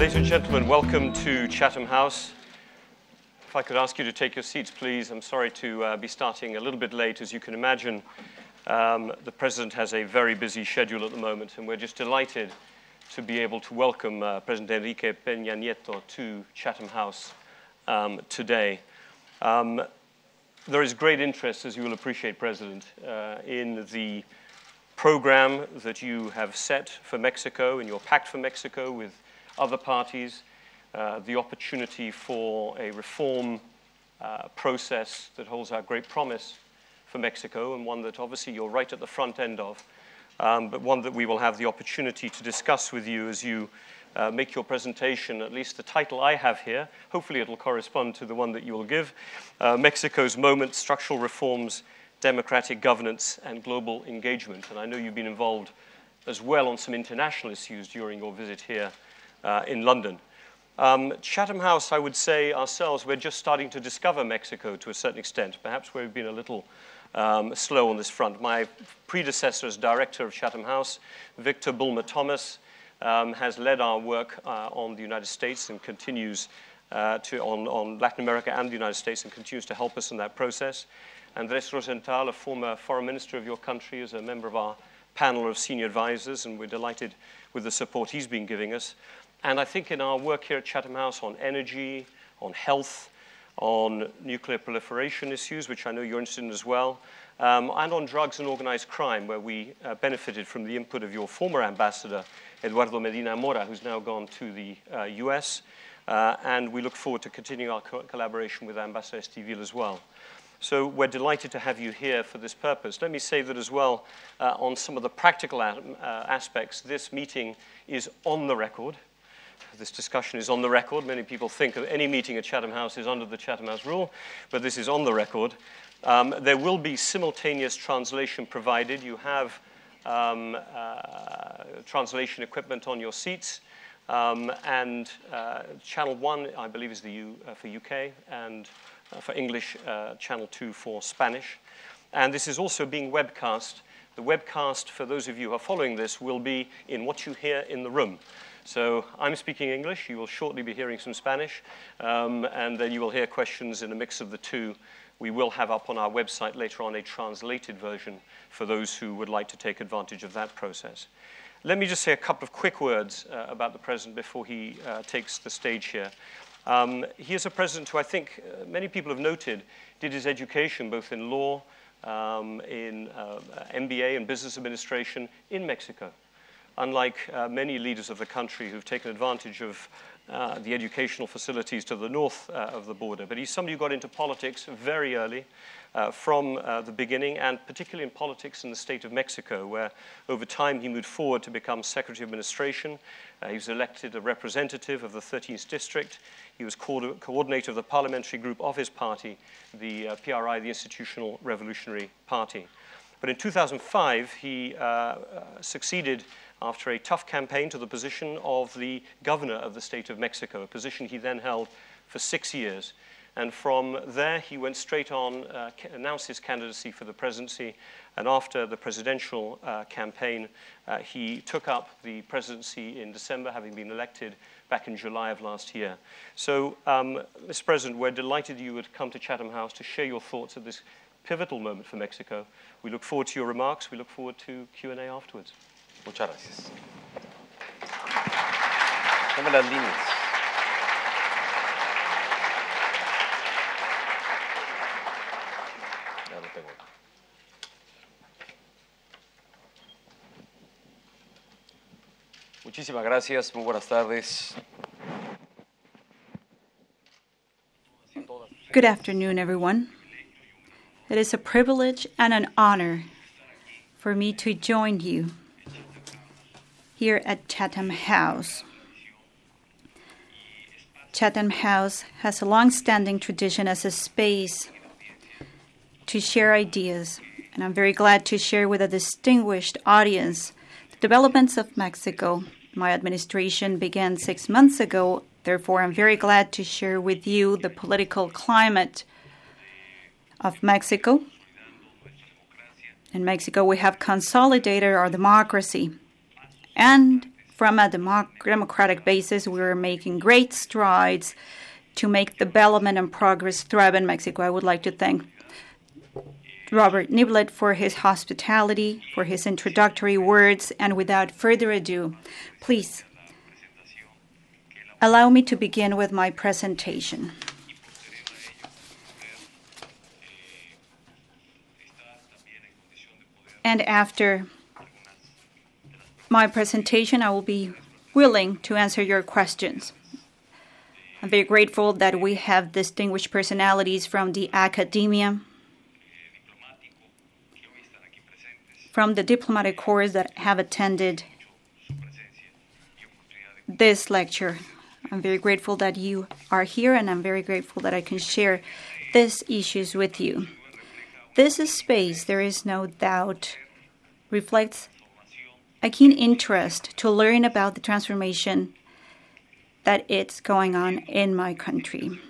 Ladies and gentlemen, welcome to Chatham House. If I could ask you to take your seats, please. I'm sorry to be starting a little bit late, as you can imagine. The President has a very busy schedule at the moment, and we're just delighted to be able to welcome President Enrique Peña Nieto to Chatham House today. There is great interest, as you will appreciate, President, in the program that you have set for Mexico, in your Pact for Mexico with other parties, the opportunity for a reform process that holds out great promise for Mexico, and one that obviously you're right at the front end of, but one that we will have the opportunity to discuss with you as you make your presentation. At least the title I have here, hopefully it'll correspond to the one that you will give, Mexico's Moment, Structural Reforms, Democratic Governance and Global Engagement. And I know you've been involved as well on some international issues during your visit here in London. Chatham House, I would say ourselves, we're just starting to discover Mexico to a certain extent. Perhaps we've been a little slow on this front. My predecessor as director of Chatham House, Victor Bulmer-Thomas, has led our work on the United States and continues on Latin America and the United States, and continues to help us in that process. Andres Rosenthal, a former foreign minister of your country, is a member of our panel of senior advisors, and we're delighted with the support he's been giving us. And I think in our work here at Chatham House on energy, on health, on nuclear proliferation issues, which I know you're interested in as well, and on drugs and organized crime, where we benefited from the input of your former ambassador, Eduardo Medina Mora, who's now gone to the US, and we look forward to continuing our collaboration with Ambassador Estévil as well. So we're delighted to have you here for this purpose. Let me say that as well, on some of the practical aspects, this meeting is on the record. This discussion is on the record. Many people think that any meeting at Chatham House is under the Chatham House rule, but this is on the record. There will be simultaneous translation provided. You have translation equipment on your seats, and channel 1, I believe, is the for UK, and for English, channel 2 for Spanish. And this is also being webcast. The webcast, for those of you who are following this, will be in what you hear in the room. So I'm speaking English. You will shortly be hearing some Spanish. And then you will hear questions in a mix of the two. We will have up on our website later on a translated version for those who would like to take advantage of that process. Let me just say a couple of quick words about the President before he takes the stage here. He is a President who I think many people have noted did his education both in law, in MBA and business administration in Mexico. Unlike many leaders of the country who've taken advantage of the educational facilities to the north of the border. But he's somebody who got into politics very early, from the beginning, and particularly in politics in the state of Mexico, where over time he moved forward to become Secretary of Administration. He was elected a representative of the 13th District. He was coordinator of the parliamentary group of his party, the PRI, the Institutional Revolutionary Party. But in 2005, he succeeded, after a tough campaign, to the position of the governor of the state of Mexico, a position he then held for 6 years. And from there, he went straight on, announced his candidacy for the presidency. And after the presidential campaign, he took up the presidency in December, having been elected back in July of last year. So, Mr. President, we're delighted you would come to Chatham House to share your thoughts at this pivotal moment for Mexico. We look forward to your remarks. We look forward to Q&A afterwards. Muchas gracias. Tome las líneas. Ya lo tengo. Muchísimas gracias. Muy buenas tardes. Good afternoon, everyone. It is a privilege and an honor for me to join you here at Chatham House. Chatham House has a long-standing tradition as a space to share ideas, and I'm very glad to share with a distinguished audience the developments of Mexico. My administration began 6 months ago, therefore I'm very glad to share with you the political climate of Mexico. In Mexico, we have consolidated our democracy. And From a democratic basis, we are making great strides to make development and progress thrive in Mexico. I would like to thank Robert Niblett for his hospitality, for his introductory words, and without further ado, please allow me to begin with my presentation. And after my presentation, I will be willing to answer your questions. I'm very grateful that we have distinguished personalities from the academia, from the diplomatic corps that have attended this lecture. I'm very grateful that you are here, and I'm very grateful that I can share these issues with you. This space, there is no doubt, reflects a keen interest to learn about the transformation that it's going on in my country.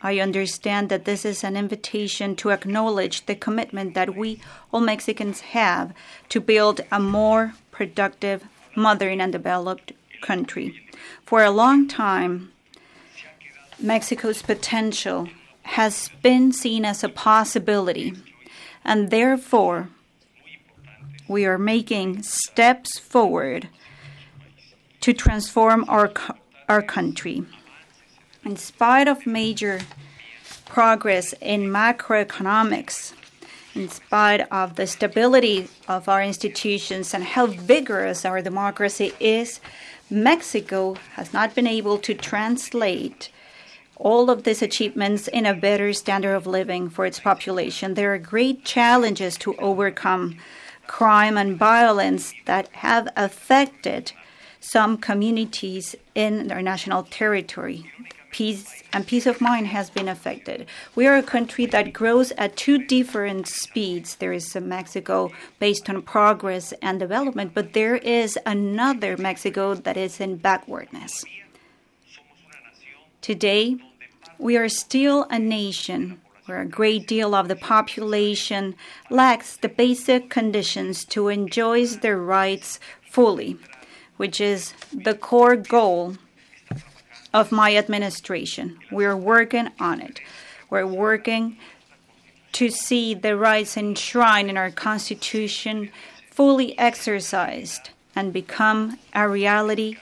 I understand that this is an invitation to acknowledge the commitment that we, all Mexicans, have to build a more productive, modern, and developed country. For a long time, Mexico's potential has been seen as a possibility, and therefore, we are making steps forward to transform our country. In spite of major progress in macroeconomics, in spite of the stability of our institutions and how vigorous our democracy is, Mexico has not been able to translate all of these achievements in a better standard of living for its population. There are great challenges to overcome: crime and violence that have affected some communities in their national territory. Peace and peace of mind has been affected. We are a country that grows at two different speeds. There is a Mexico based on progress and development, but there is another Mexico that is in backwardness. Today, we are still a nation where a great deal of the population lacks the basic conditions to enjoy their rights fully, which is the core goal of my administration. We're working on it. We're working to see the rights enshrined in our Constitution fully exercised and become a reality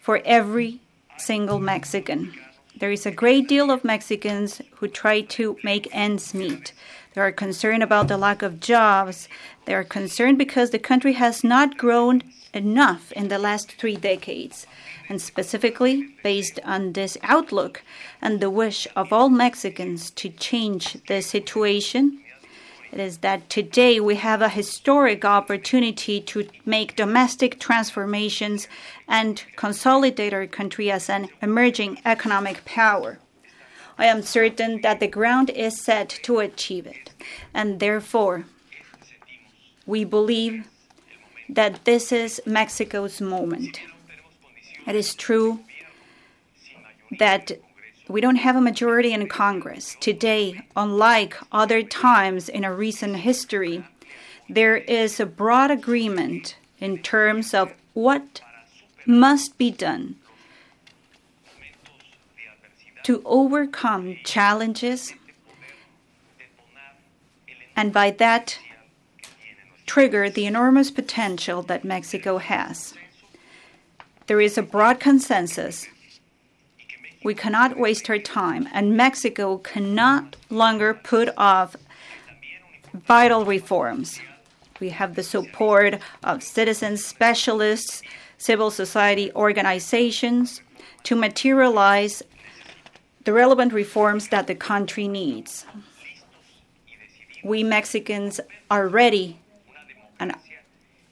for every single Mexican. There is a great deal of Mexicans who try to make ends meet. They are concerned about the lack of jobs. They are concerned because the country has not grown enough in the last 3 decades. And specifically, based on this outlook and the wish of all Mexicans to change the situation, it is that today we have a historic opportunity to make domestic transformations and consolidate our country as an emerging economic power. I am certain that the ground is set to achieve it, and therefore, we believe that this is Mexico's moment. It is true that we don't have a majority in Congress. Today, unlike other times in our recent history, there is a broad agreement in terms of what must be done to overcome challenges, and by that, trigger the enormous potential that Mexico has. There is a broad consensus. We cannot waste our time, and Mexico cannot longer put off vital reforms. We have the support of citizens, specialists, civil society organizations to materialize the relevant reforms that the country needs. We Mexicans are ready and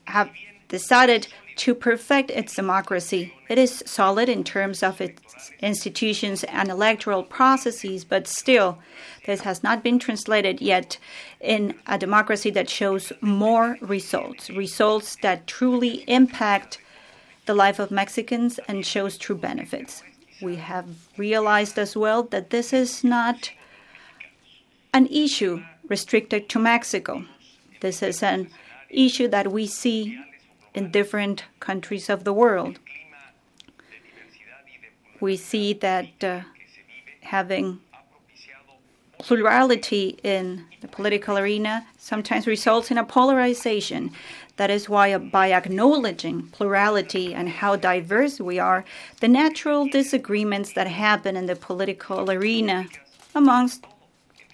have decided to perfect its democracy. It is solid in terms of its institutions and electoral processes, but still, this has not been translated yet in a democracy that shows more results, results that truly impact the life of Mexicans and shows true benefits. We have realized as well that this is not an issue restricted to Mexico. This is an issue that we see in different countries of the world. we see that having plurality in the political arena sometimes results in a polarization. That is why, by acknowledging plurality and how diverse we are, the natural disagreements that happen in the political arena amongst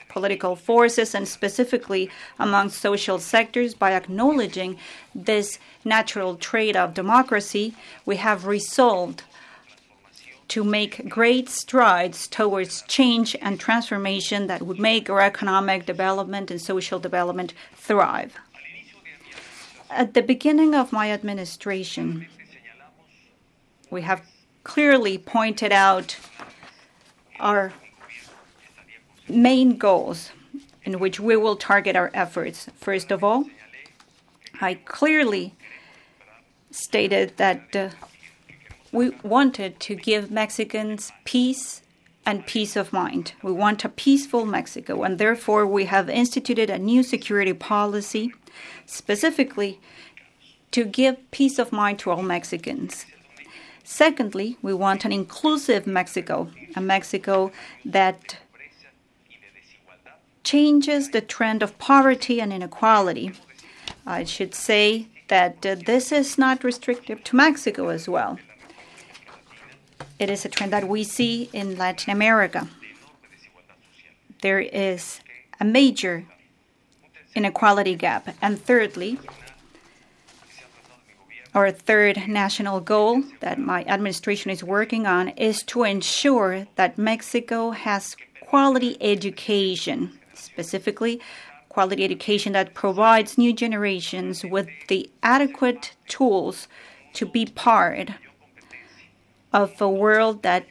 political forces and specifically among social sectors, by acknowledging this natural trait of democracy, we have resolved to make great strides towards change and transformation that would make our economic development and social development thrive. At the beginning of my administration, we have clearly pointed out our main goals in which we will target our efforts. First of all, I clearly stated that we wanted to give Mexicans peace and peace of mind. We want a peaceful Mexico, and therefore we have instituted a new security policy specifically to give peace of mind to all Mexicans. Secondly, we want an inclusive Mexico, a Mexico that changes the trend of poverty and inequality. I should say that this is not restrictive to Mexico as well. It is a trend that we see in Latin America. There is a major inequality gap. And thirdly, our third national goal that my administration is working on is to ensure that Mexico has quality education. Specifically, quality education that provides new generations with the adequate tools to be part of a world that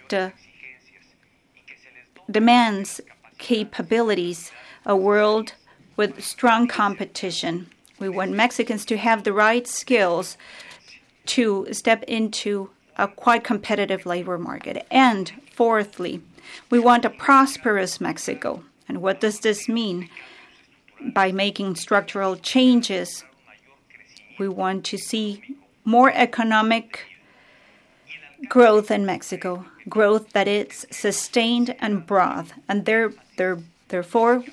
demands capabilities, a world with strong competition. We want Mexicans to have the right skills to step into a quite competitive labor market. And fourthly, we want a prosperous Mexico. And what does this mean? By making structural changes, we want to see more economic growth in Mexico, growth that is sustained and broad. And therefore,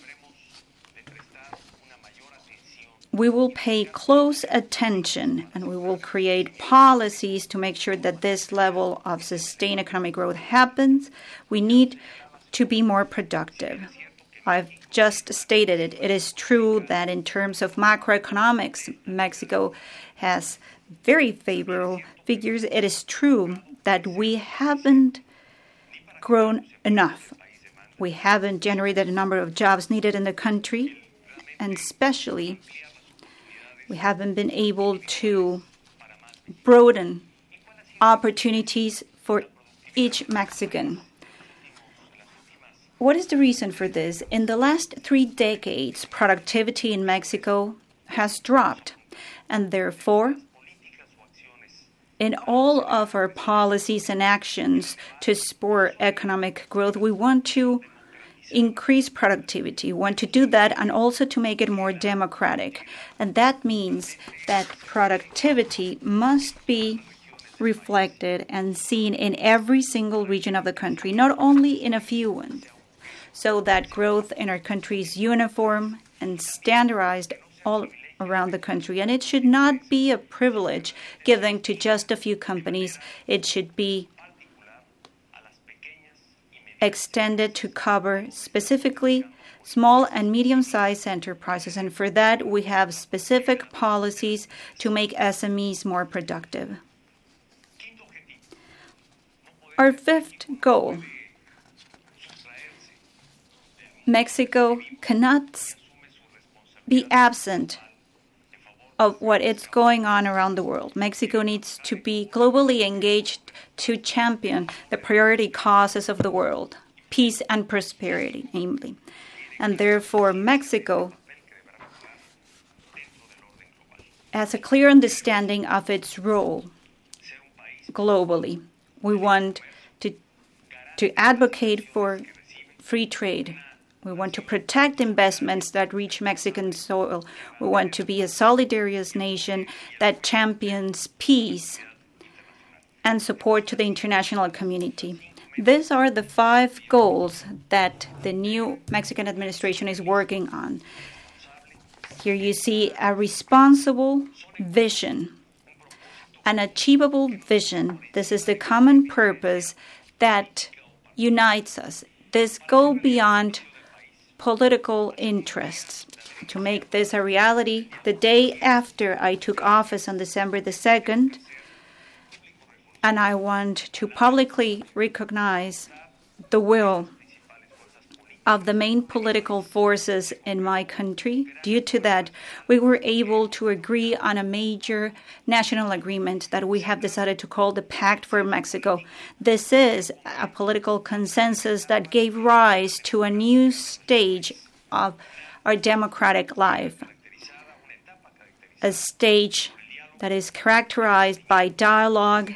we will pay close attention and we will create policies to make sure that this level of sustained economic growth happens. We need to be more productive. I've just stated it. It is true that in terms of macroeconomics, Mexico has very favorable figures. It is true that we haven't grown enough. We haven't generated a number of jobs needed in the country, and especially we haven't been able to broaden opportunities for each Mexican. What is the reason for this? In the last 3 decades, productivity in Mexico has dropped, and therefore, in all of our policies and actions to spur economic growth, we want to increase productivity. We want to do that and also to make it more democratic. And that means that productivity must be reflected and seen in every single region of the country, not only in a few ones, so that growth in our country is uniform and standardized all around the country. And it should not be a privilege given to just a few companies. It should be extended to cover specifically small and medium-sized enterprises. And for that, we have specific policies to make SMEs more productive. Our fifth goal: Mexico cannot be absent of what is going on around the world. Mexico needs to be globally engaged to champion the priority causes of the world, peace and prosperity, namely. And therefore, Mexico has a clear understanding of its role globally. We want to advocate for free trade. We want to protect investments that reach Mexican soil. We want to be a solidarious nation that champions peace and support to the international community. These are the 5 goals that the new Mexican administration is working on. Here you see a responsible vision, an achievable vision. This is the common purpose that unites us. This goes beyond political interests. To make this a reality, the day after I took office on December the 2nd, and I want to publicly recognize the will of the main political forces in my country. Due to that, we were able to agree on a major national agreement that we have decided to call the Pact for Mexico. This is a political consensus that gave rise to a new stage of our democratic life, a stage that is characterized by dialogue,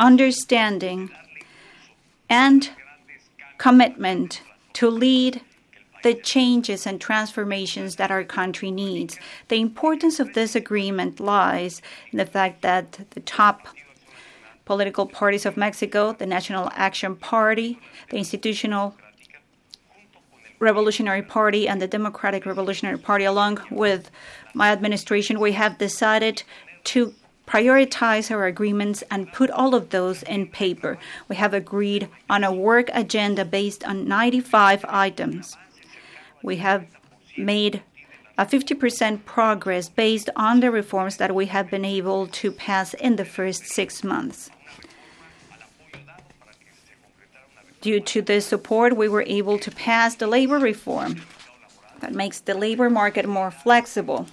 understanding, and commitment to lead the changes and transformations that our country needs. The importance of this agreement lies in the fact that the top political parties of Mexico, the National Action Party, the Institutional Revolutionary Party, and the Democratic Revolutionary Party, along with my administration, we have decided to prioritize our agreements and put all of those in paper. We have agreed on a work agenda based on 95 items. We have made a 50% progress based on the reforms that we have been able to pass in the first 6 months. Due to this support, we were able to pass the labor reform that makes the labor market more flexible.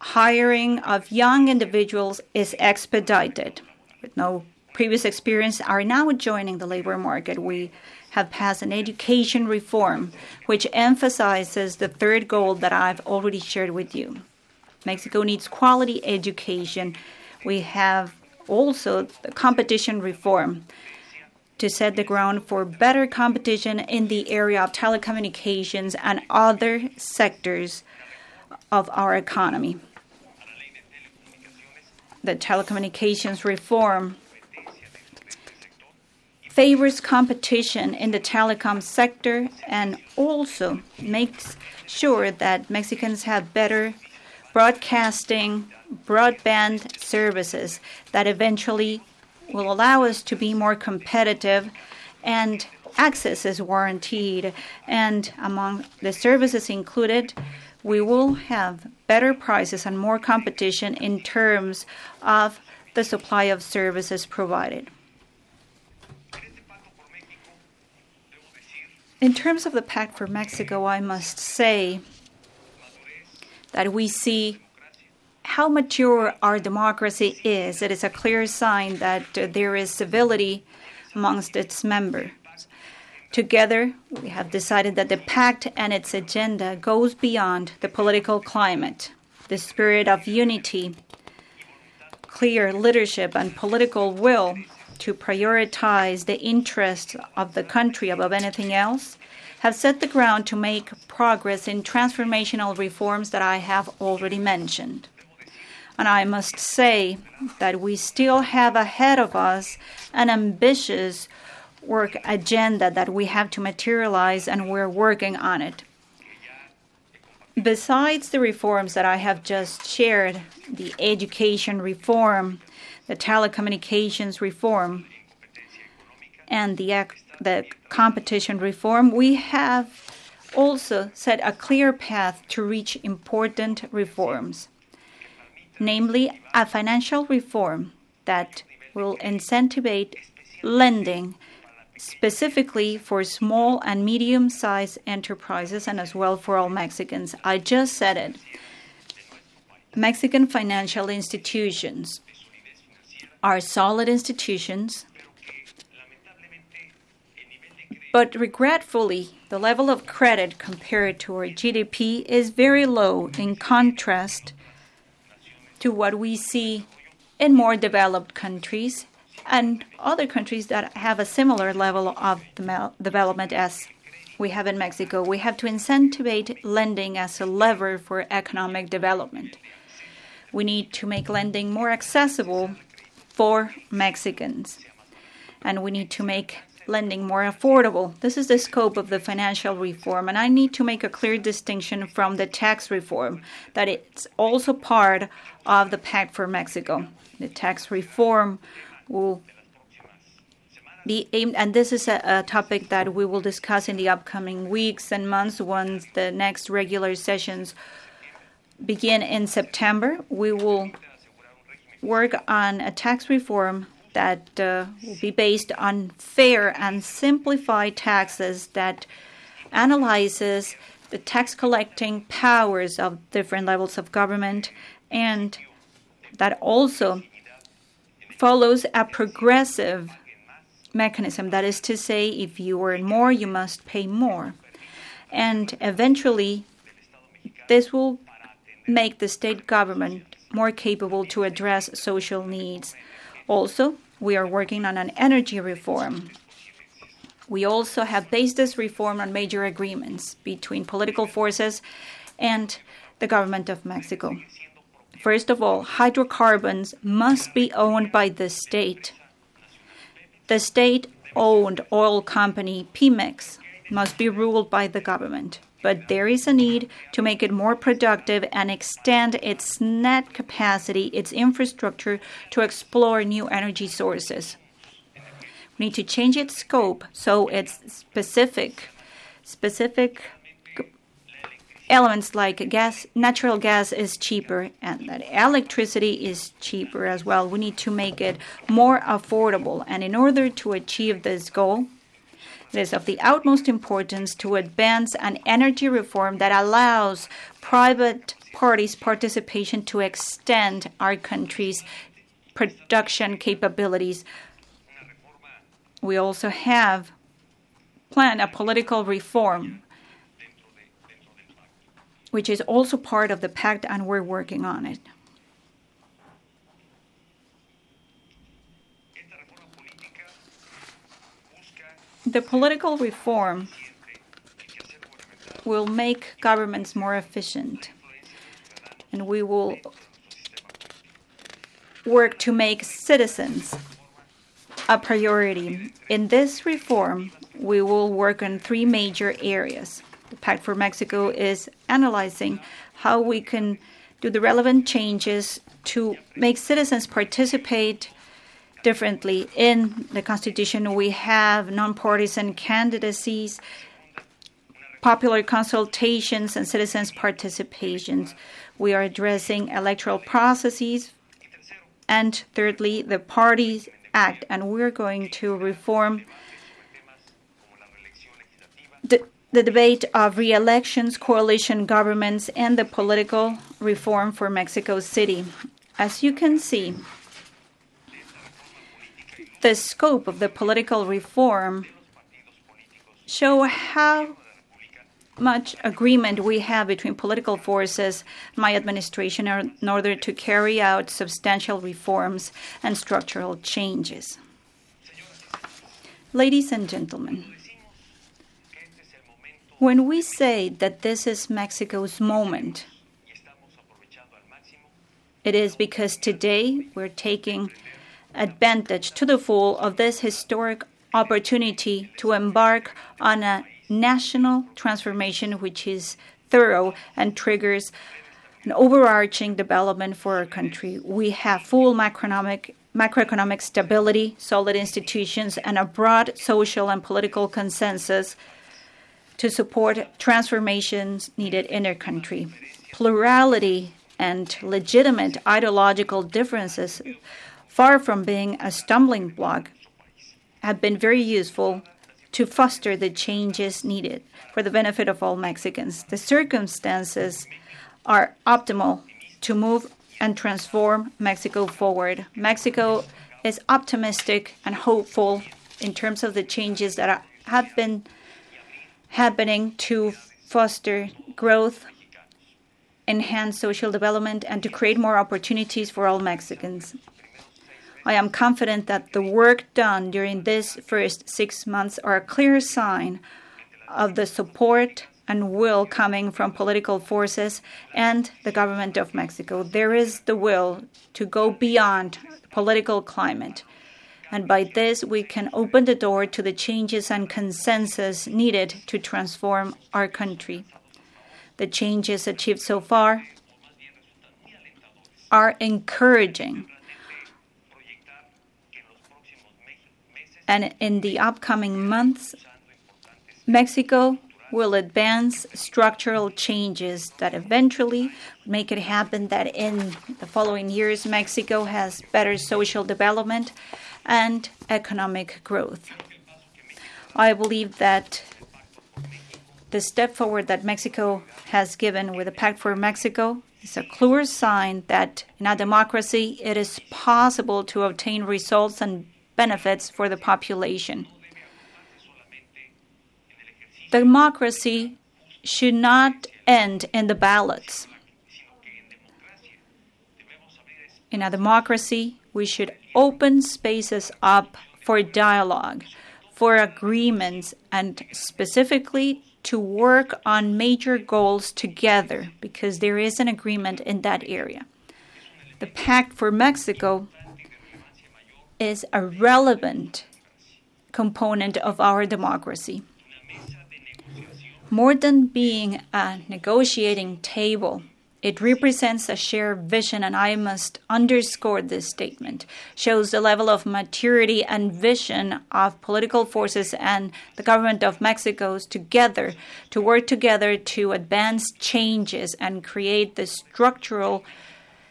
Hiring of young individuals is expedited. With no previous experience, are now joining the labor market. We have passed an education reform, which emphasizes the third goal that I've already shared with you. Mexico needs quality education. We have also the competition reform to set the ground for better competition in the area of telecommunications and other sectors of our economy. The telecommunications reform favors competition in the telecom sector and also makes sure that Mexicans have better broadcasting, broadband services that eventually will allow us to be more competitive, and access is guaranteed. And among the services included, we will have better prices and more competition in terms of the supply of services provided. In terms of the Pact for Mexico, I must say that we see how mature our democracy is. It is a clear sign that there is civility amongst its members. Together, we have decided that the pact and its agenda goes beyond the political climate. The spirit of unity, clear leadership, and political will to prioritize the interests of the country above anything else have set the ground to make progress in transformational reforms that I have already mentioned. And I must say that we still have ahead of us an ambitious work agenda that we have to materialize, and we're working on it. Besides the reforms that I have just shared, the education reform, the telecommunications reform, and the competition reform, we have also set a clear path to reach important reforms, namely a financial reform that will incentivize lending specifically for small and medium-sized enterprises and as well for all Mexicans. I just said it. Mexican financial institutions are solid institutions, but regretfully, the level of credit compared to our GDP is very low in contrast to what we see in more developed countries and other countries that have a similar level of development as we have in Mexico. We have to incentivize lending as a lever for economic development. We need to make lending more accessible for Mexicans. and we need to make lending more affordable. This is the scope of the financial reform, and I need to make a clear distinction from the tax reform, that it's also part of the Pact for Mexico. The tax reform will be aimed, and this is a topic that we will discuss in the upcoming weeks and months once the next regular sessions begin in September. We will work on a tax reform that will be based on fair and simplified taxes that analyzes the tax collecting powers of different levels of government, and that also follows a progressive mechanism. That is to say, if you earn more, you must pay more. And eventually, this will make the state government more capable to address social needs. Also, we are working on an energy reform. We also have based this reform on major agreements between political forces and the government of Mexico. First of all, hydrocarbons must be owned by the state. The state-owned oil company, Pemex, must be ruled by the government. But there is a need to make it more productive and extend its net capacity, its infrastructure, to explore new energy sources. We need to change its scope so it's specific elements like gas, natural gas is cheaper, and that electricity is cheaper as well. We need to make it more affordable, and in order to achieve this goal, it is of the utmost importance to advance an energy reform that allows private parties' participation to extend our country's production capabilities. We also have planned a political reform, which is also part of the pact, and we're working on it. The political reform will make governments more efficient, and we will work to make citizens a priority. In this reform, we will work on three major areas. The Pact for Mexico is analyzing how we can do the relevant changes to make citizens participate differently. In the Constitution, we have nonpartisan candidacies, popular consultations, and citizens' participations. We are addressing electoral processes. And thirdly, the Parties Act. And we're going to reform the debate of re-elections, coalition governments, and the political reform for Mexico City. As you can see, the scope of the political reform show how much agreement we have between political forces and my administration in order to carry out substantial reforms and structural changes. Ladies and gentlemen, when we say that this is Mexico's moment, it is because today we're taking advantage to the full of this historic opportunity to embark on a national transformation which is thorough and triggers an overarching development for our country. We have full macroeconomic stability, solid institutions, and a broad social and political consensus to support transformations needed in our country. Plurality and legitimate ideological differences, far from being a stumbling block, have been very useful to foster the changes needed for the benefit of all Mexicans. The circumstances are optimal to move and transform Mexico forward. Mexico is optimistic and hopeful in terms of the changes that have been happening to foster growth, enhance social development, and to create more opportunities for all Mexicans. I am confident that the work done during these first 6 months are a clear sign of the support and will coming from political forces and the government of Mexico. There is the will to go beyond the political climate. and by this we can open the door to the changes and consensus needed to transform our country. The changes achieved so far are encouraging, and in the upcoming months, Mexico will advance structural changes that eventually make it happen that in the following years, Mexico has better social development and economic growth. I believe that the step forward that Mexico has given with the Pact for Mexico is a clear sign that in a democracy, it is possible to obtain results and benefits for the population. Democracy should not end in the ballots. In a democracy, we should open spaces up for dialogue, for agreements, and specifically to work on major goals together, because there is an agreement in that area. The Pact for Mexico is a relevant component of our democracy. More than being a negotiating table, it represents a shared vision, and I must underscore this statement, shows the level of maturity and vision of political forces and the government of Mexico together, to work together to advance changes and create the structural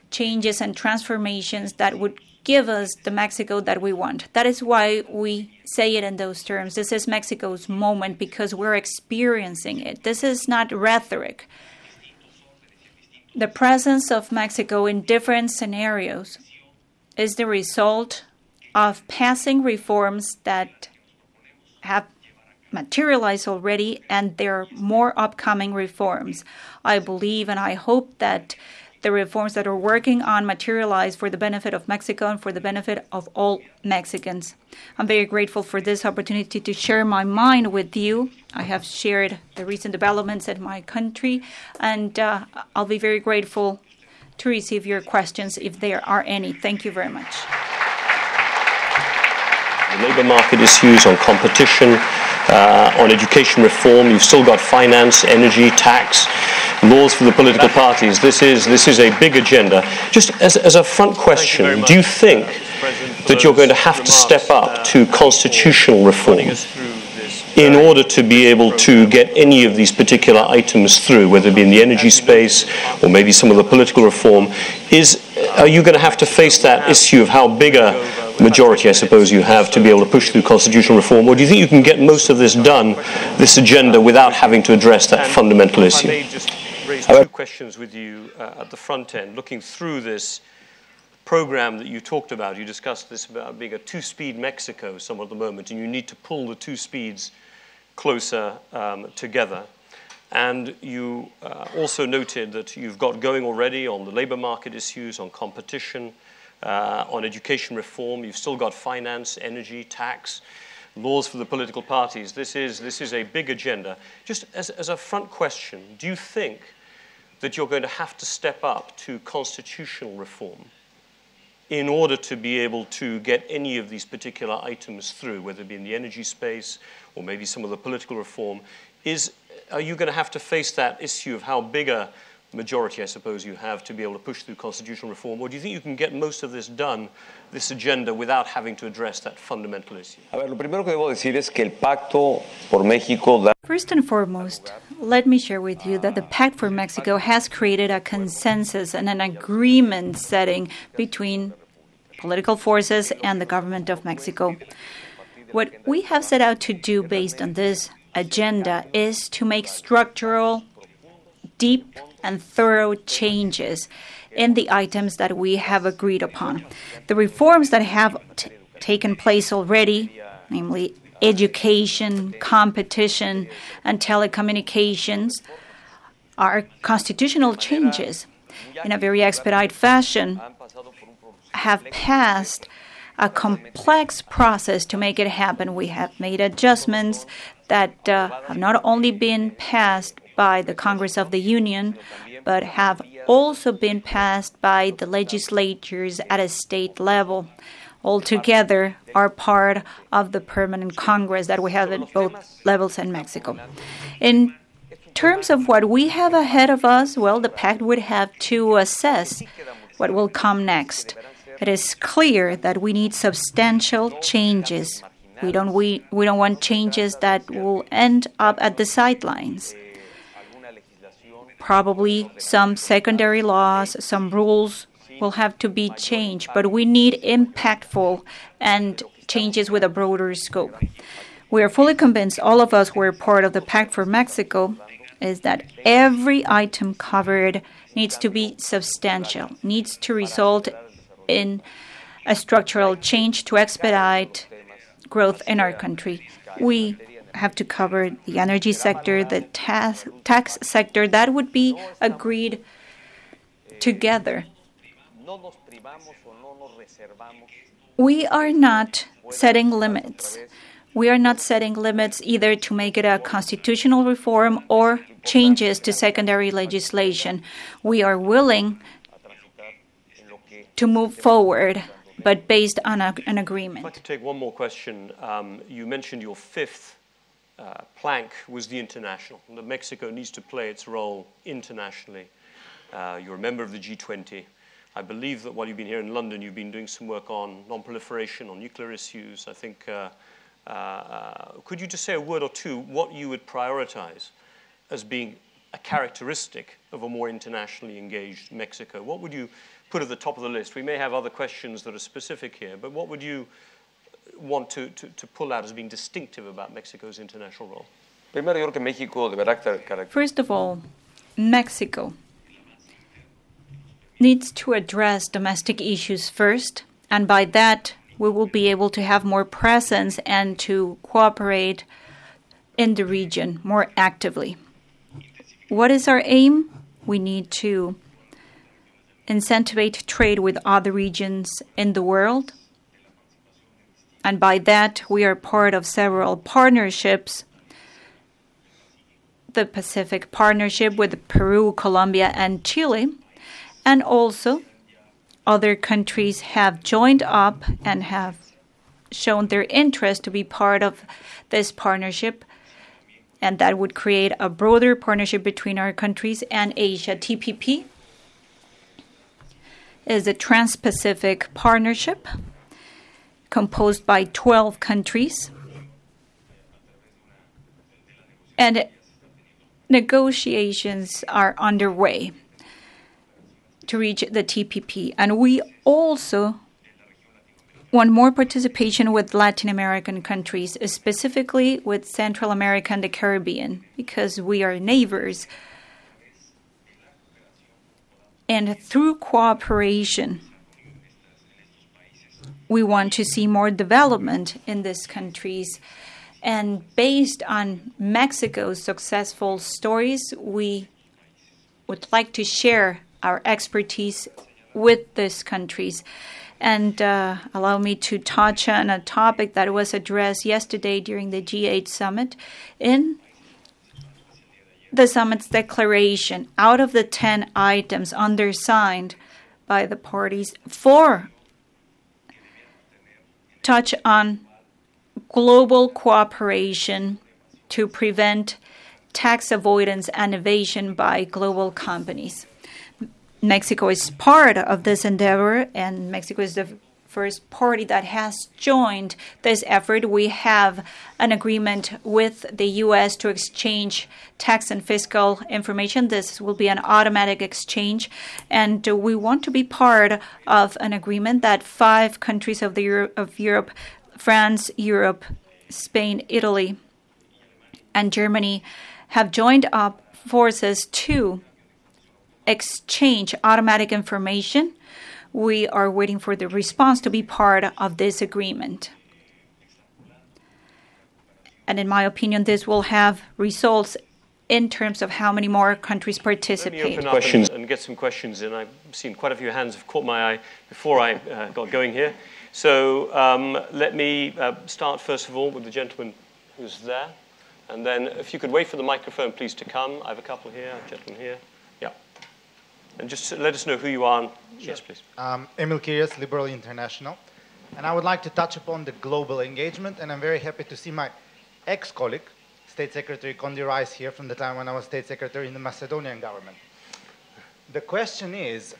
changes and transformations that would give us the Mexico that we want. That is why we say it in those terms. This is Mexico's moment because we're experiencing it. This is not rhetoric. The presence of Mexico in different scenarios is the result of passing reforms that have materialized already, and there are more upcoming reforms. I believe and I hope that the reforms that are working on materialize for the benefit of Mexico and for the benefit of all Mexicans. I'm very grateful for this opportunity to share my mind with you. I have shared the recent developments in my country, and I'll be very grateful to receive your questions if there are any. Thank you very much. The labor market issues, on competition, on education reform. You've still got finance, energy, tax, laws for the political parties. This is a big agenda. Just as a front question, do you think that you're going to have to step up to constitutional reform in order to be able to get any of these particular items through, whether it be in the energy space or maybe some of the political reform? Are you going to have to face that issue of how big a majority, I suppose, you have to be able to push through constitutional reform? Or do you think you can get most of this done, this agenda, without having to address that fundamental issue? I may just raise two questions with you at the front end. Looking through this program that you talked about, you discussed this about being a two-speed Mexico somewhat at the moment, and you need to pull the two speeds closer together. And you also noted that you've got going already on the labor market issues, on competition, on education reform. You've still got finance, energy, tax, laws for the political parties. This is a big agenda. Just as a front question, do you think that you're going to have to step up to constitutional reform in order to be able to get any of these particular items through, whether it be in the energy space or maybe some of the political reform? Are you going to have to face that issue of how big a majority, I suppose, you have to be able to push through constitutional reform? Or do you think you can get most of this done, this agenda, without having to address that fundamental issue? First and foremost, let me share with you that the Pact for Mexico has created a consensus and an agreement setting between political forces and the government of Mexico. What we have set out to do based on this agenda is to make structural, deep, and thorough changes in the items that we have agreed upon. The reforms that have taken place already, namely education, competition, and telecommunications, are constitutional changes in a very expedited fashion, have passed a complex process to make it happen. We have made adjustments that have not only been passed by the Congress of the Union, but have also been passed by the legislatures at a state level. Altogether, are part of the permanent Congress that we have at both levels in Mexico. In terms of what we have ahead of us, well, the pact would have to assess what will come next. It is clear that we need substantial changes. We don't want changes that will end up at the sidelines. Probably some secondary laws, some rules will have to be changed, but we need impactful and changes with a broader scope. We are fully convinced, all of us who are part of the Pact for Mexico, is that every item covered needs to be substantial, needs to result in a structural change to expedite growth in our country. We have to cover the energy sector, the tax sector. That would be agreed together. We are not setting limits. We are not setting limits either to make it a constitutional reform or changes to secondary legislation. We are willing to move forward, but based on an agreement. I'd like to take one more question. You mentioned your fifth plank was the international, that Mexico needs to play its role internationally. You're a member of the G20. I believe that while you've been here in London, you've been doing some work on non-proliferation, on nuclear issues. I think, could you just say a word or two what you would prioritize as being a characteristic of a more internationally engaged Mexico? What would you put at the top of the list? We may have other questions that are specific here, but what would you want to pull out as being distinctive about Mexico's international role? First of all, Mexico needs to address domestic issues first, and by that we will be able to have more presence and to cooperate in the region more actively. What is our aim? We need to incentivize trade with other regions in the world. And by that, we are part of several partnerships. The Pacific Partnership with Peru, Colombia, and Chile. And also, other countries have joined up and have shown their interest to be part of this partnership. And that would create a broader partnership between our countries and Asia. TPP is a Trans-Pacific Partnership composed by 12 countries and negotiations are underway to reach the TPP. And we also want more participation with Latin American countries, specifically with Central America and the Caribbean, because we are neighbors. And through cooperation, we want to see more development in these countries. And based on Mexico's successful stories, we would like to share our expertise with these countries. And allow me to touch on a topic that was addressed yesterday during the G8 summit. In the summit's declaration, out of the 10 items undersigned by the parties, 4 touch on global cooperation to prevent tax avoidance and evasion by global companies. Mexico is part of this endeavor, and Mexico is the first party that has joined this effort. We have an agreement with the U.S. to exchange tax and fiscal information. This will be an automatic exchange, and we want to be part of an agreement that 5 countries of Europe, France, Europe, Spain, Italy, and Germany have joined up forces to exchange automatic information. We are waiting for the response to be part of this agreement. And in my opinion, this will have results in terms of how many more countries participate. Let me open up and get some questions in. I've seen quite a few hands have caught my eye before I got going here. So let me start, first of all, with the gentleman who's there. And then if you could wait for the microphone, please, to come. I have a couple here, a gentleman here. Yeah. And just let us know who you are. Sure. Yes, please. Emil Kirias, Liberal International. And I would like to touch upon the global engagement, and I'm very happy to see my ex-colleague, State Secretary Condi Rice, here from the time when I was State Secretary in the Macedonian government. The question is,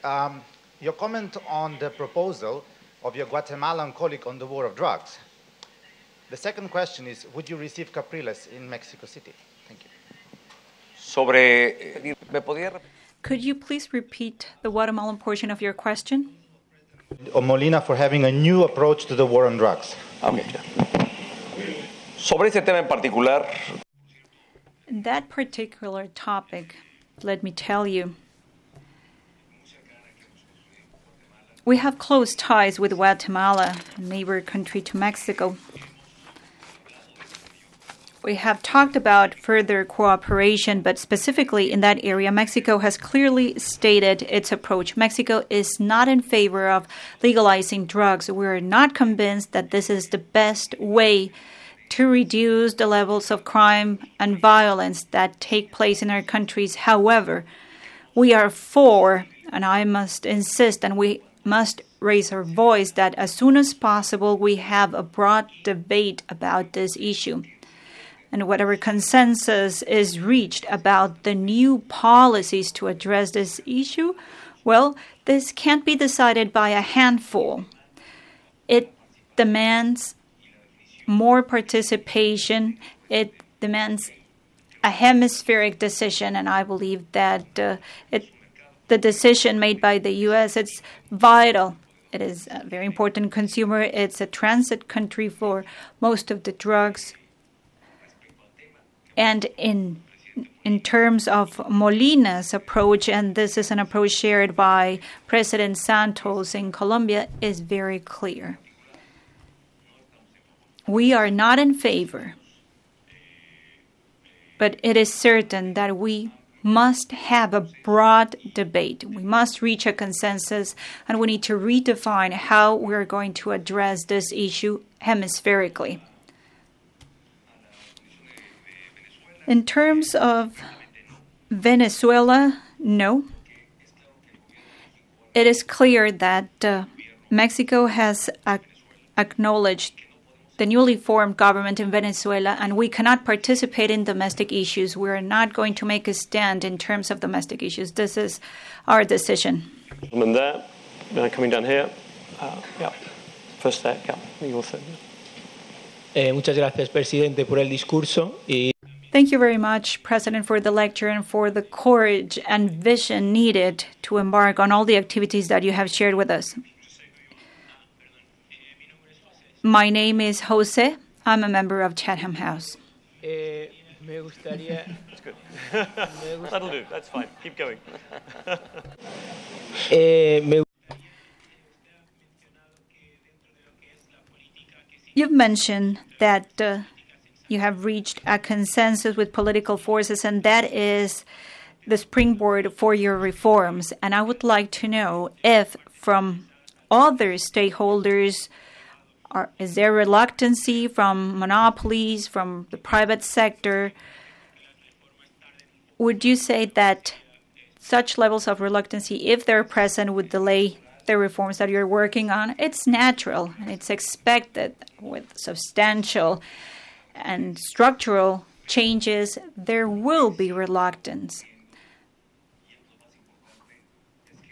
your comment on the proposal of your Guatemalan colleague on the war of drugs. The second question is, would you receive Capriles in Mexico City? Thank you. Could you please repeat the Guatemalan portion of your question? Molina for having a new approach to the war on drugs. That particular topic, let me tell you, we have close ties with Guatemala, a neighbor country to Mexico. We have talked about further cooperation, but specifically in that area, Mexico has clearly stated its approach. Mexico is not in favor of legalizing drugs. We are not convinced that this is the best way to reduce the levels of crime and violence that take place in our countries. However, we are for, and I must insist, and we must raise our voice that as soon as possible we have a broad debate about this issue. And whatever consensus is reached about the new policies to address this issue, well, this can't be decided by a handful. It demands more participation. It demands a hemispheric decision, and I believe that the decision made by the U.S., it's vital. It is a very important consumer. It's a transit country for most of the drugs. And in terms of Molina's approach, and this is an approach shared by President Santos in Colombia, is very clear. We are not in favor, but it is certain that we must have a broad debate. We must reach a consensus, and we need to redefine how we're going to address this issue hemispherically. In terms of Venezuela, no. It is clear that Mexico has acknowledged the newly formed government in Venezuela, and we cannot participate in domestic issues. We are not going to make a stand in terms of domestic issues. This is our decision. Gentleman there, coming down here. First there, yeah. Muchas gracias, Presidente, por el discurso. Thank you very much, President, for the lecture and for the courage and vision needed to embark on all the activities that you have shared with us. My name is Jose. I'm a member of Chatham House. That's good. That'll do. That's fine. Keep going. You've mentioned that you have reached a consensus with political forces, and that is the springboard for your reforms. And I would like to know if from other stakeholders, is there reluctancy from monopolies, from the private sector? Would you say that such levels of reluctancy, if they're present, would delay the reforms that you're working on? It's natural, and it's expected with substantial and structural changes, there will be reluctance.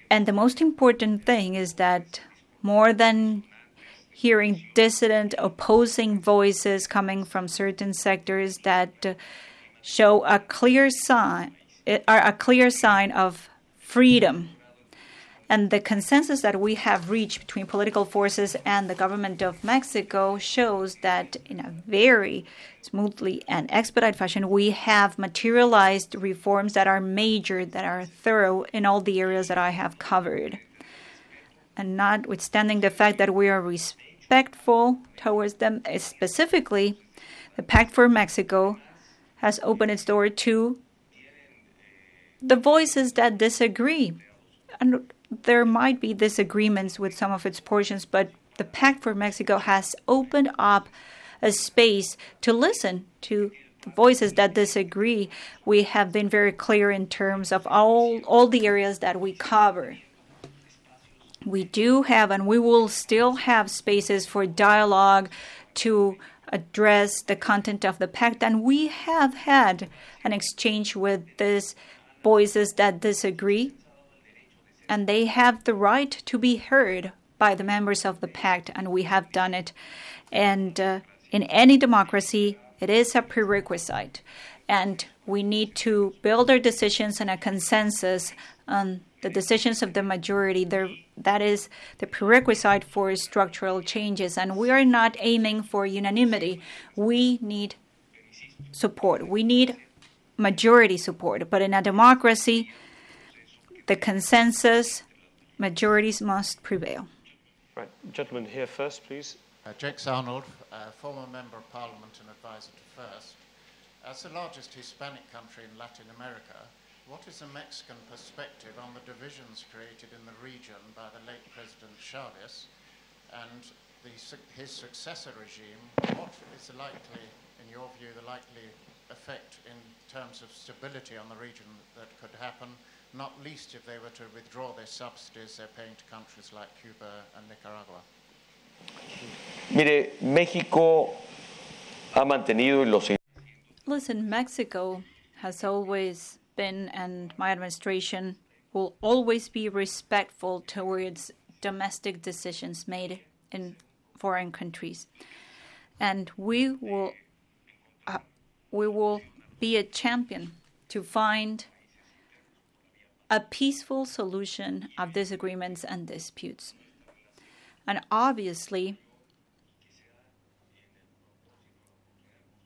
And the most important thing is that more than hearing dissident, opposing voices coming from certain sectors that show a clear sign of freedom. And the consensus that we have reached between political forces and the government of Mexico shows that in a very smoothly and expedited fashion, we have materialized reforms that are major, that are thorough in all the areas that I have covered. And notwithstanding the fact that we are respectful towards them, specifically, the Pact for Mexico has opened its door to the voices that disagree. And there might be disagreements with some of its portions, but the Pact for Mexico has opened up a space to listen to the voices that disagree. We have been very clear in terms of all the areas that we cover. we do have and we will still have spaces for dialogue to address the content of the pact. And we have had an exchange with these voices that disagree, and they have the right to be heard by the members of the pact, and we have done it. And in any democracy, it is a prerequisite. And we need to build our decisions on a consensus on the decisions of the majority. That is the prerequisite for structural changes. And we are not aiming for unanimity. We need support. We need majority support. But in a democracy, the consensus majorities must prevail. Right. Gentlemen, here first, please. Jake Arnold, former Member of Parliament and advisor to FIRST. As the largest Hispanic country in Latin America, what is the Mexican perspective on the divisions created in the region by the late President Chavez and his successor regime? What is the likely, in your view, the likely effect in terms of stability on the region that could happen, not least if they were to withdraw their subsidies they're paying to countries like Cuba and Nicaragua? Mire, México ha mantenido y los... Listen, Mexico has always been, and my administration will always be respectful towards domestic decisions made in foreign countries. And we will be a champion to find a peaceful solution of disagreements and disputes. And obviously,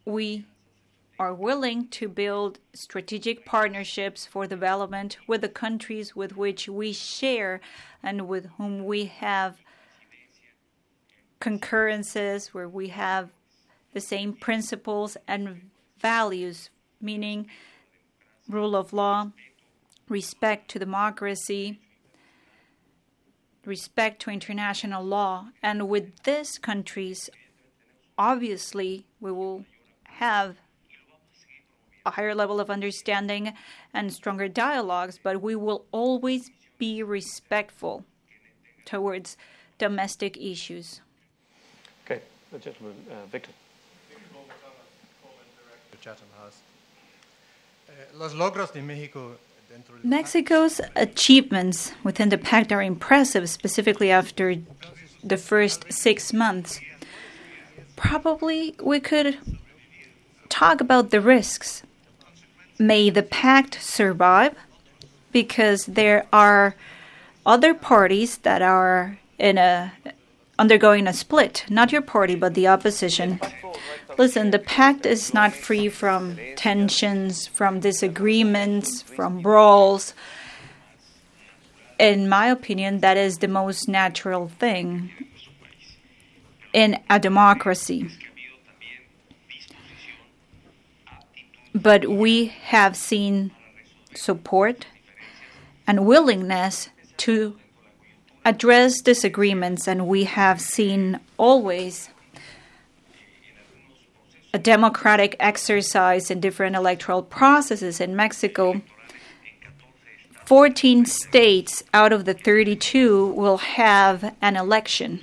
we are willing to build strategic partnerships for development with the countries with which we share and with whom we have concurrences, where we have the same principles and values, meaning rule of law, respect to democracy, respect to international law. And with these countries, obviously, we will have a higher level of understanding and stronger dialogues, but we will always be respectful towards domestic issues. Okay, the gentleman, Victor. Victor Bulmer-Thomas, former director of Chatham House. Los logros de México. Mexico's achievements within the pact are impressive, specifically after the first 6 months. Probably we could talk about the risks. May the pact survive, because there are other parties that are undergoing a split, not your party, but the opposition. Listen, the pact is not free from tensions, from disagreements, from brawls. In my opinion, that is the most natural thing in a democracy. But we have seen support and willingness to address disagreements, and we have seen always a democratic exercise in different electoral processes in Mexico. 14 states out of the 32 will have an election.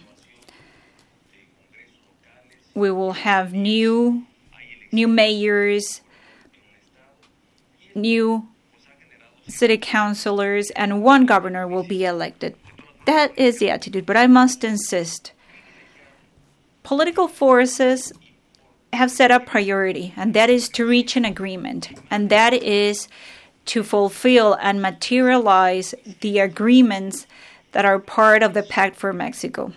We will have new mayors, new city councilors, and one governor will be elected. That is the attitude, but I must insist. Political forces have set a priority, and that is to reach an agreement, and that is to fulfill and materialize the agreements that are part of the Pact for Mexico.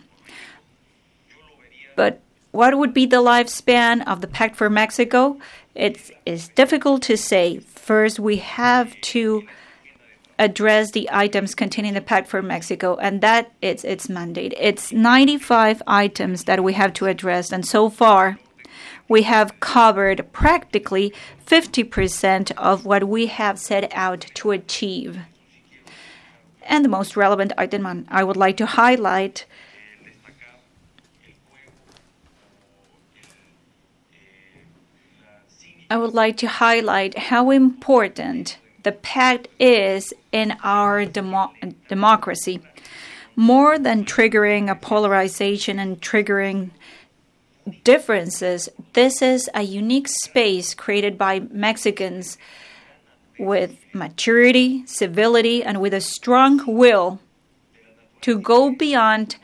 But what would be the lifespan of the Pact for Mexico? It's difficult to say. First, we have to address the items containing the Pact for Mexico, and that is its mandate. It's 95 items that we have to address, and so far we have covered practically 50% of what we have set out to achieve. And the most relevant item I would like to highlight how important the pact is in our democracy. more than triggering a polarization and triggering differences, this is a unique space created by Mexicans with maturity, civility, and with a strong will to go beyond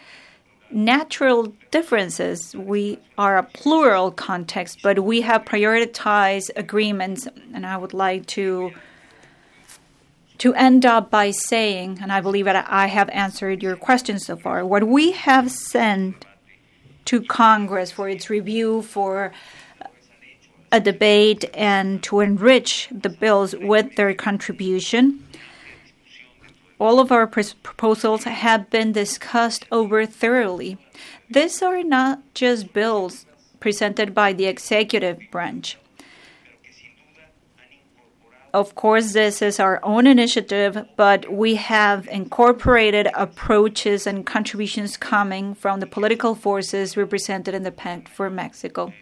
natural differences. We are a plural context, but we have prioritized agreements, and I would like to end up by saying, and I believe that I have answered your question so far, what we have sent to Congress for its review, for a debate, and to enrich the bills with their contribution. All of our proposals have been discussed over thoroughly. These are not just bills presented by the executive branch. Of course, this is our own initiative, but we have incorporated approaches and contributions coming from the political forces represented in the Pact for Mexico.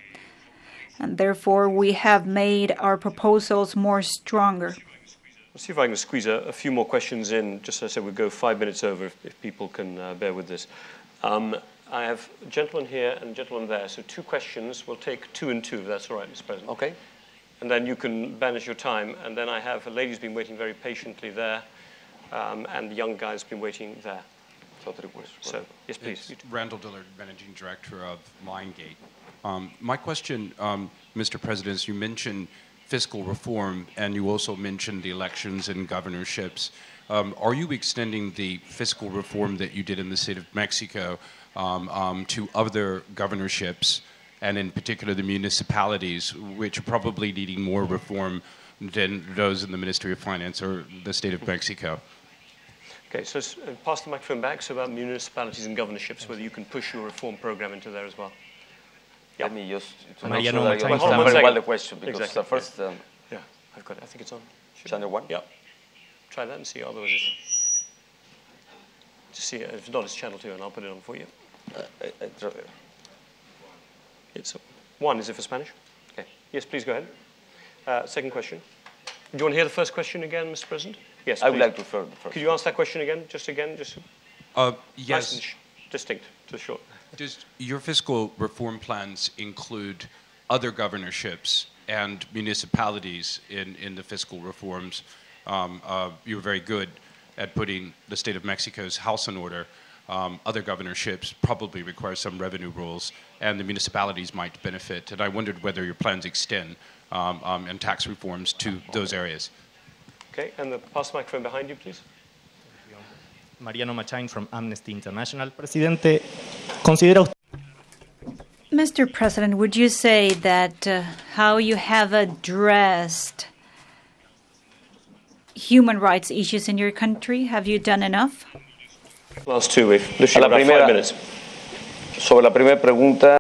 And therefore, we have made our proposals more stronger. Let's see if I can squeeze a few more questions in. Just as I said, we go 5 minutes over if people can bear with this. I have a gentleman here and a gentleman there. So two questions. We'll take two and two, if that's all right, Mr. President. Okay. And then you can manage your time. And then I have a lady who's been waiting very patiently there, and the young guy's been waiting there. So, yes, please. It's Randall Dillard, Managing Director of Mindgate. My question, Mr. President, is you mentioned fiscal reform, and you also mentioned the elections and governorships. Are you extending the fiscal reform that you did in the state of Mexico to other governorships, and in particular the municipalities, which are probably needing more reform than those in the Ministry of Finance or the state of Mexico? Okay, so pass the microphone back. So about municipalities and governorships, whether you can push your reform program into there as well. Yeah. Let me just to Mariano make sure that I remember well the question, because exactly. First... yeah, I've got it. I think it's on. Channel 1? Yeah. Try that and see, otherwise it's... Just see, if not, it's Channel 2, and I'll put it on for you. It's one. Is it for Spanish? Okay. Yes, please go ahead. Second question. Do you want to hear the first question again, Mr. President? Yes, please. I would like to refer the first. Could you answer that question again? Just. Yes. Nice and distinct, just short. Does your fiscal reform plans include other governorships and municipalities in the fiscal reforms? You were very good at putting the state of Mexico's house in order. Other governorships probably require some revenue rules, and the municipalities might benefit. And I wondered whether your plans extend and tax reforms to those areas. Okay, and pass the microphone behind you, please. Mariano Machain from Amnesty International. Presidente, considera. Mr. President, would you say that how you have addressed human rights issues in your country, have you done enough? Last 2 weeks. La primera, 5 minutes. Sobre la primera pregunta.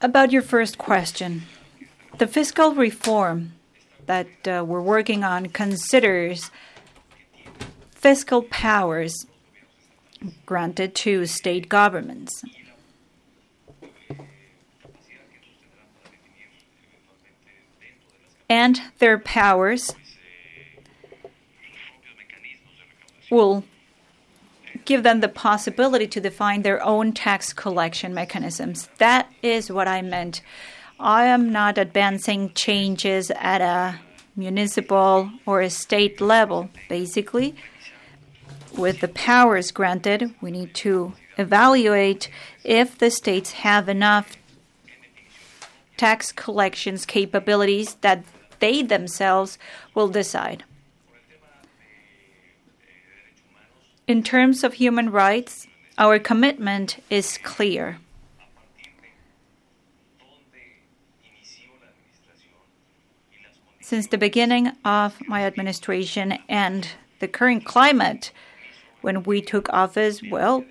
About your first question, the fiscal reform that we're working on considers fiscal powers granted to state governments. And their powers will give them the possibility to define their own tax collection mechanisms. That is what I meant. I am not advancing changes at a municipal or a state level. Basically, with the powers granted, we need to evaluate if the states have enough tax collections capabilities that they themselves will decide. In terms of human rights, our commitment is clear. Since the beginning of my administration and the current climate, when we took office, well,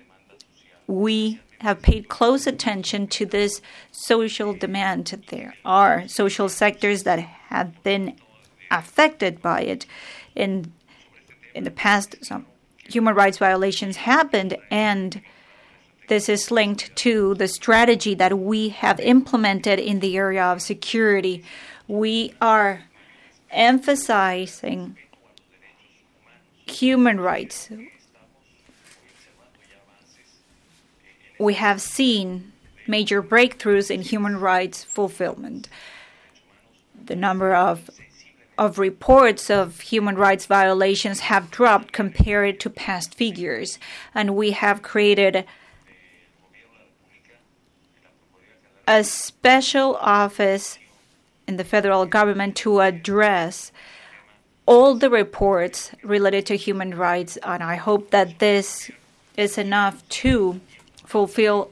we have paid close attention to this social demand. There are social sectors that have been affected by it. In the past, some human rights violations happened, and this is linked to the strategy that we have implemented in the area of security. We are emphasizing human rights. we have seen major breakthroughs in human rights fulfillment. The number of reports of human rights violations have dropped compared to past figures, and we have created a special office in the federal government to address all the reports related to human rights, and I hope that this is enough to fulfill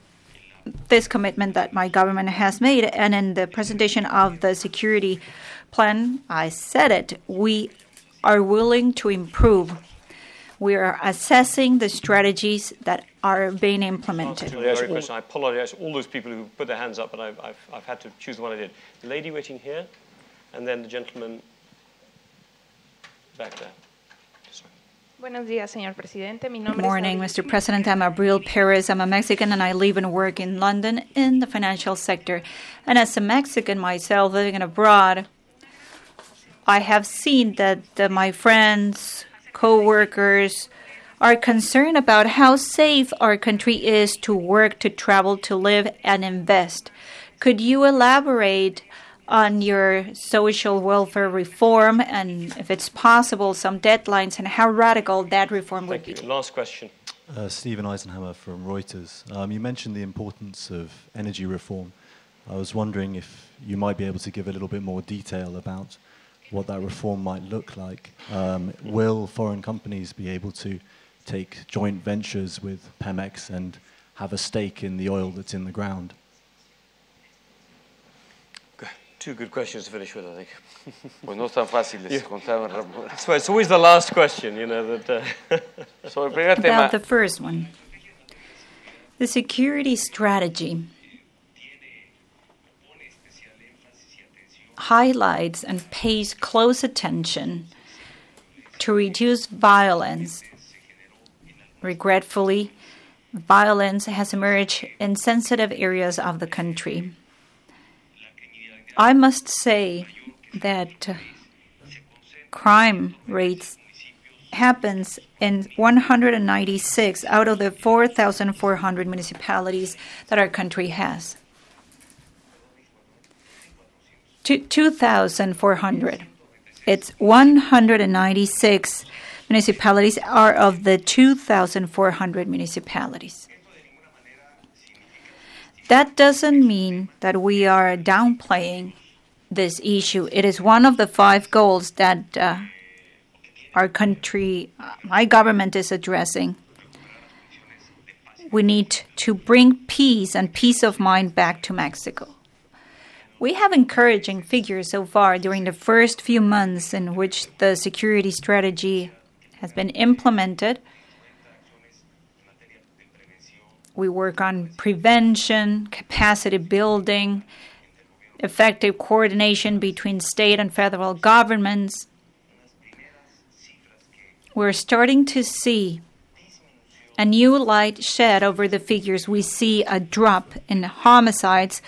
this commitment that my government has made. And in the presentation of the security plan, I said it, we are willing to improve. We are assessing the strategies that are being implemented. I apologize to all those people who put their hands up, but I've had to choose the one I did. The lady waiting here, and then the gentleman back there. Good morning, Mr. President. I'm Abril Perez. I'm a Mexican, and I live and work in London in the financial sector. And as a Mexican myself, living abroad, I have seen that my friends, co-workers are concerned about how safe our country is to work, to travel, to live, and invest. Could you elaborate on your social welfare reform and, if it's possible, some deadlines and how radical that reform would be? Last question. Steven Eisenhammer from Reuters. You mentioned the importance of energy reform. I was wondering if you might be able to give a little bit more detail about what that reform might look like. Will foreign companies be able to take joint ventures with Pemex and have a stake in the oil that's in the ground? Two good questions to finish with, I think. So it's always the last question, you know. About the first one, the security strategy highlights and pays close attention to reduce violence. Regretfully, violence has emerged in sensitive areas of the country. I must say that crime rates happens in 196 out of the 4,400 municipalities that our country has. 2,400. It's 196 municipalities are of the 2,400 municipalities. That doesn't mean that we are downplaying this issue. It is one of the 5 goals that our country, my government, is addressing. We need to bring peace and peace of mind back to Mexico. We have encouraging figures so far during the first few months in which the security strategy has been implemented. We work on prevention, capacity building, effective coordination between state and federal governments. We're starting to see a new light shed over the figures. We see a drop in homicides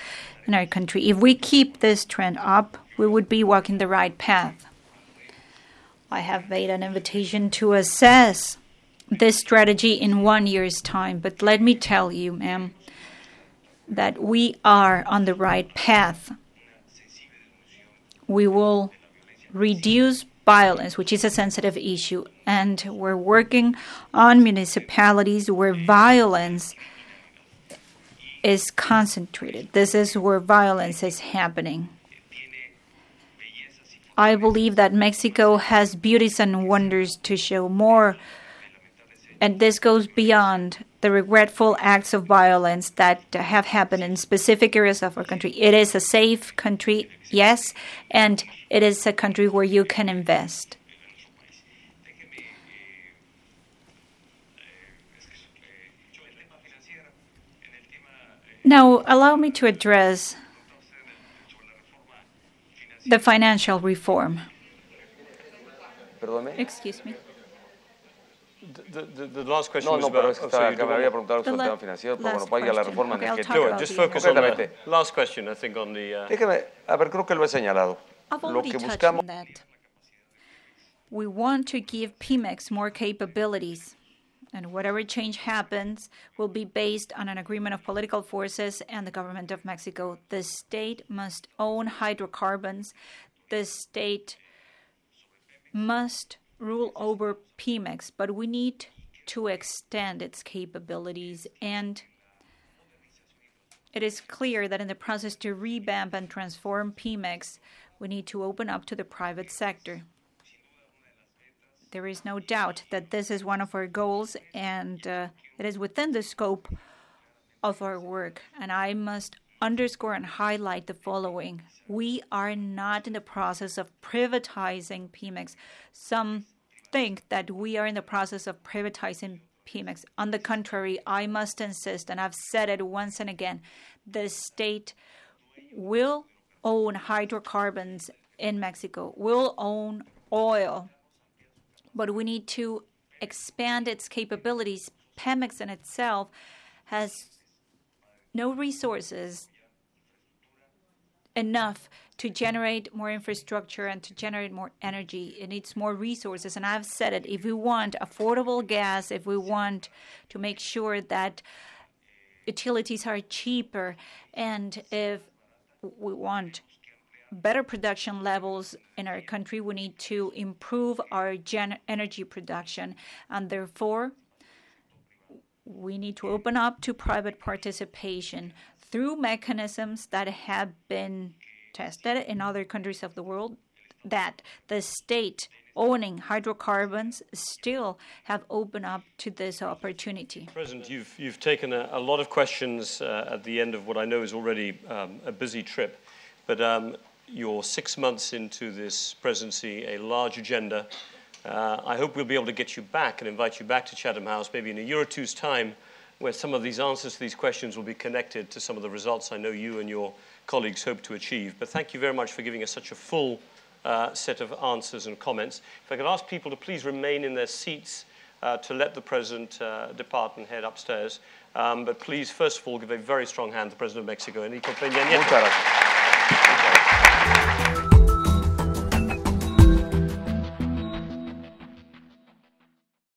in our country. If we keep this trend up, we would be walking the right path. I have made an invitation to assess this strategy in 1 year's time, but let me tell you, ma'am, that we are on the right path. We will reduce violence, which is a sensitive issue, and we're working on municipalities where violence is concentrated. This is where violence is happening. I believe that Mexico has beauties and wonders to show more. And this goes beyond the regretful acts of violence that have happened in specific areas of our country. It is a safe country, yes, and it is a country where you can invest. Now, allow me to address the financial reform. Excuse me. The last question was about... Just focus on the last question, I think, on the... I've already touched on that. We want to give Pemex more capabilities. and whatever change happens will be based on an agreement of political forces and the government of Mexico. The state must own hydrocarbons. The state must rule over Pemex, but we need to extend its capabilities, and it is clear that in the process to revamp and transform Pemex, we need to open up to the private sector. There is no doubt that this is one of our goals, and it is within the scope of our work. And I must underscore and highlight the following. We are not in the process of privatizing Pemex. Some think that we are in the process of privatizing Pemex. On the contrary, I must insist, and I've said it once and again, the state will own hydrocarbons in Mexico, will own oil, but we need to expand its capabilities. Pemex in itself has no resources enough to generate more infrastructure and to generate more energy. It needs more resources, and I've said it. If we want affordable gas, if we want to make sure that utilities are cheaper, and if we want better production levels in our country, we need to improve our energy production, and therefore we need to open up to private participation through mechanisms that have been tested in other countries of the world, that the state owning hydrocarbons still have opened up to this opportunity. President, you've taken a lot of questions at the end of what I know is already a busy trip, but you're 6 months into this presidency, a large agenda. I hope we'll be able to get you back and invite you back to Chatham House maybe in a year or two's time, where some of these answers to these questions will be connected to some of the results I know you and your colleagues hope to achieve. But thank you very much for giving us such a full set of answers and comments. If I could ask people to please remain in their seats to let the President depart and head upstairs. But please, first of all, give a very strong hand to the President of Mexico, Enrique Peña Nieto.